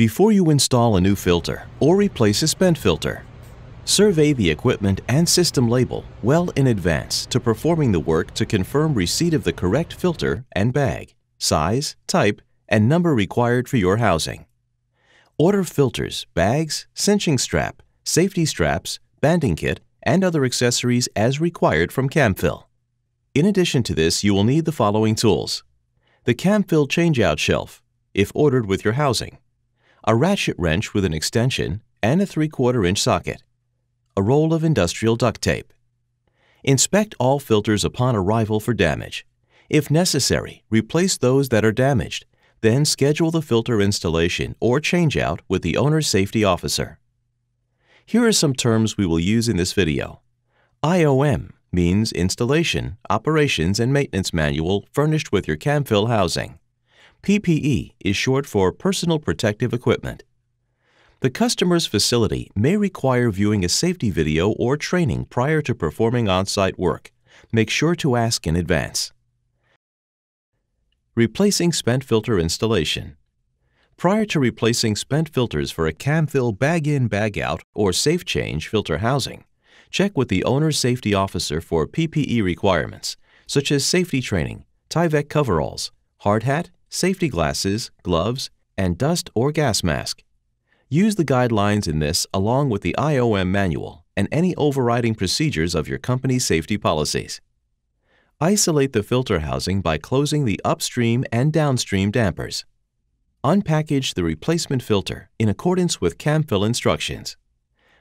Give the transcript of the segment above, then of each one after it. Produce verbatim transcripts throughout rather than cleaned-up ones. Before you install a new filter or replace a spent filter, survey the equipment and system label well in advance to performing the work to confirm receipt of the correct filter and bag, size, type, and number required for your housing. Order filters, bags, cinching strap, safety straps, banding kit, and other accessories as required from Camfil. In addition to this, you will need the following tools: the Camfil changeout shelf, if ordered with your housing, a ratchet wrench with an extension and a three quarter inch socket, a roll of industrial duct tape. Inspect all filters upon arrival for damage. If necessary, replace those that are damaged, then schedule the filter installation or changeout with the owner's safety officer. Here are some terms we will use in this video. I O M means Installation, Operations and Maintenance Manual furnished with your Camfil housing. P P E is short for Personal Protective Equipment. The customer's facility may require viewing a safety video or training prior to performing on-site work. Make sure to ask in advance. Replacing spent filter installation. Prior to replacing spent filters for a Camfil bag-in, bag-out, or safe change filter housing, check with the owner's safety officer for P P E requirements, such as safety training, Tyvek coveralls, hard hat, safety glasses, gloves, and dust or gas mask. Use the guidelines in this along with the I O M manual and any overriding procedures of your company's safety policies. Isolate the filter housing by closing the upstream and downstream dampers. Unpackage the replacement filter in accordance with Camfil instructions.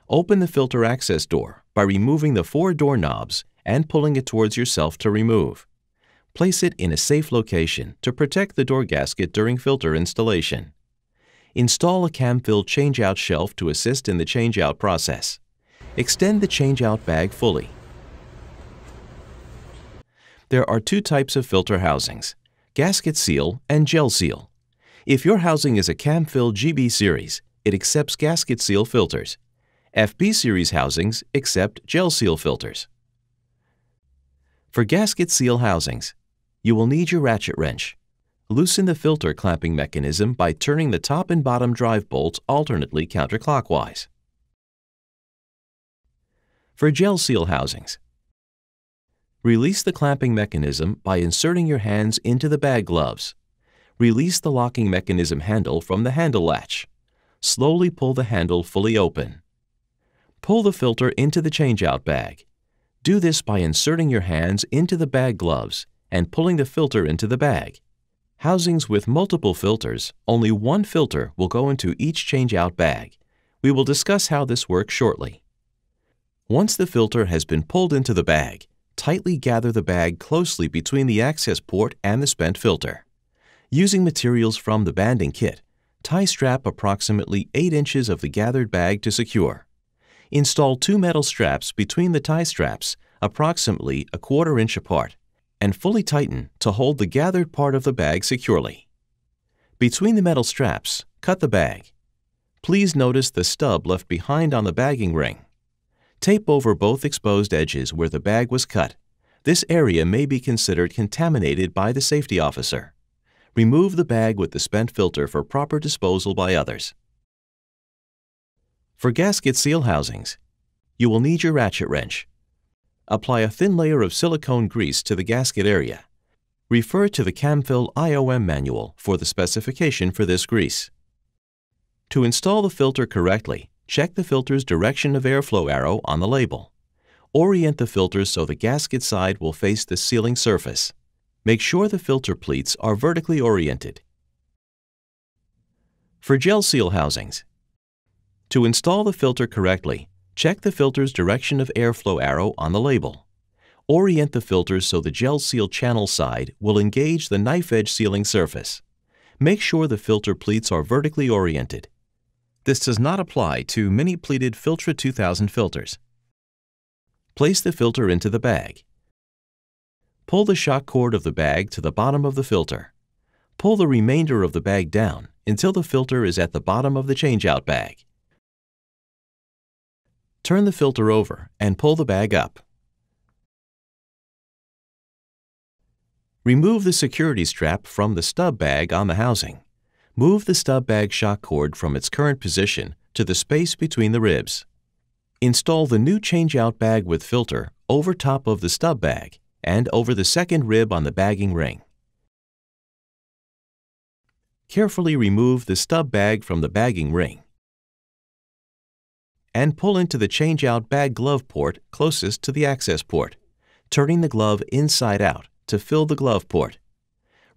Open the filter access door by removing the four door knobs and pulling it towards yourself to remove. Place it in a safe location to protect the door gasket during filter installation. Install a Camfil changeout shelf to assist in the changeout process. Extend the changeout bag fully. There are two types of filter housings: gasket seal and gel seal. If your housing is a Camfil G B series, it accepts gasket seal filters. F B series housings accept gel seal filters. For gasket seal housings, you will need your ratchet wrench. Loosen the filter clamping mechanism by turning the top and bottom drive bolts alternately counterclockwise. For gel seal housings, release the clamping mechanism by inserting your hands into the bag gloves. Release the locking mechanism handle from the handle latch. Slowly pull the handle fully open. Pull the filter into the changeout bag. Do this by inserting your hands into the bag gloves and pulling the filter into the bag. Housings with multiple filters, only one filter will go into each changeout bag. We will discuss how this works shortly. Once the filter has been pulled into the bag, tightly gather the bag closely between the access port and the spent filter. Using materials from the banding kit, tie strap approximately eight inches of the gathered bag to secure. Install two metal straps between the tie straps, approximately a quarter inch apart, and fully tighten to hold the gathered part of the bag securely. Between the metal straps, cut the bag. Please notice the stub left behind on the bagging ring. Tape over both exposed edges where the bag was cut. This area may be considered contaminated by the safety officer. Remove the bag with the spent filter for proper disposal by others. For gasket seal housings, you will need your ratchet wrench. Apply a thin layer of silicone grease to the gasket area. Refer to the Camfil I O M manual for the specification for this grease. To install the filter correctly, check the filter's direction of airflow arrow on the label. Orient the filter so the gasket side will face the sealing surface. Make sure the filter pleats are vertically oriented. For gel seal housings, to install the filter correctly, check the filter's direction of airflow arrow on the label. Orient the filter so the gel seal channel side will engage the knife edge sealing surface. Make sure the filter pleats are vertically oriented. This does not apply to mini pleated Filtra two thousand filters. Place the filter into the bag. Pull the shock cord of the bag to the bottom of the filter. Pull the remainder of the bag down until the filter is at the bottom of the changeout bag. Turn the filter over and pull the bag up. Remove the security strap from the stub bag on the housing. Move the stub bag shock cord from its current position to the space between the ribs. Install the new changeout bag with filter over top of the stub bag and over the second rib on the bagging ring. Carefully remove the stub bag from the bagging ring and pull into the changeout bag glove port closest to the access port, turning the glove inside out to fill the glove port.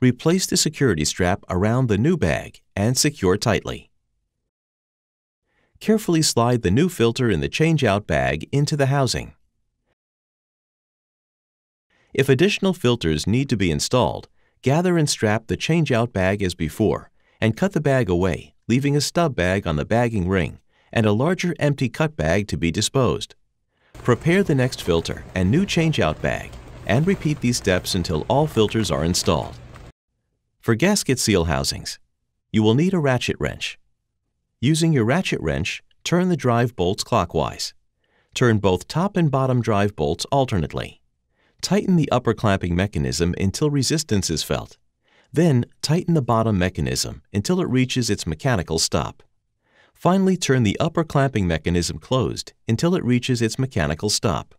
Replace the security strap around the new bag and secure tightly. Carefully slide the new filter in the changeout bag into the housing. If additional filters need to be installed, gather and strap the changeout bag as before and cut the bag away, leaving a stub bag on the bagging ring and a larger empty cut bag to be disposed. Prepare the next filter and new changeout bag and repeat these steps until all filters are installed. For gasket seal housings, you will need a ratchet wrench. Using your ratchet wrench, turn the drive bolts clockwise. Turn both top and bottom drive bolts alternately. Tighten the upper clamping mechanism until resistance is felt. Then tighten the bottom mechanism until it reaches its mechanical stop. Finally, turn the upper clamping mechanism closed until it reaches its mechanical stop.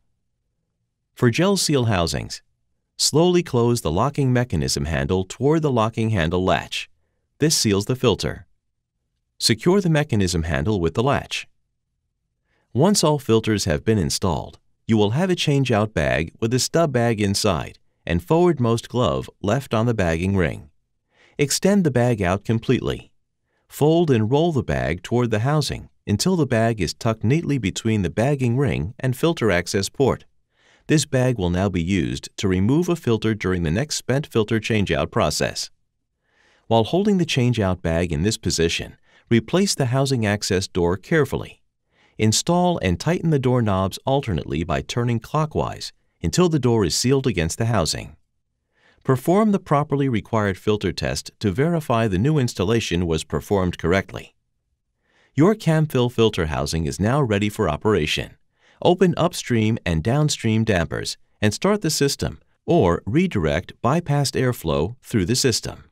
For gel seal housings, slowly close the locking mechanism handle toward the locking handle latch. This seals the filter. Secure the mechanism handle with the latch. Once all filters have been installed, you will have a changeout bag with a stub bag inside and forwardmost glove left on the bagging ring. Extend the bag out completely. Fold and roll the bag toward the housing until the bag is tucked neatly between the bagging ring and filter access port. This bag will now be used to remove a filter during the next spent filter changeout process. While holding the changeout bag in this position, replace the housing access door carefully. Install and tighten the door knobs alternately by turning clockwise until the door is sealed against the housing. Perform the properly required filter test to verify the new installation was performed correctly. Your Camfil filter housing is now ready for operation. Open upstream and downstream dampers and start the system, or redirect bypassed airflow through the system.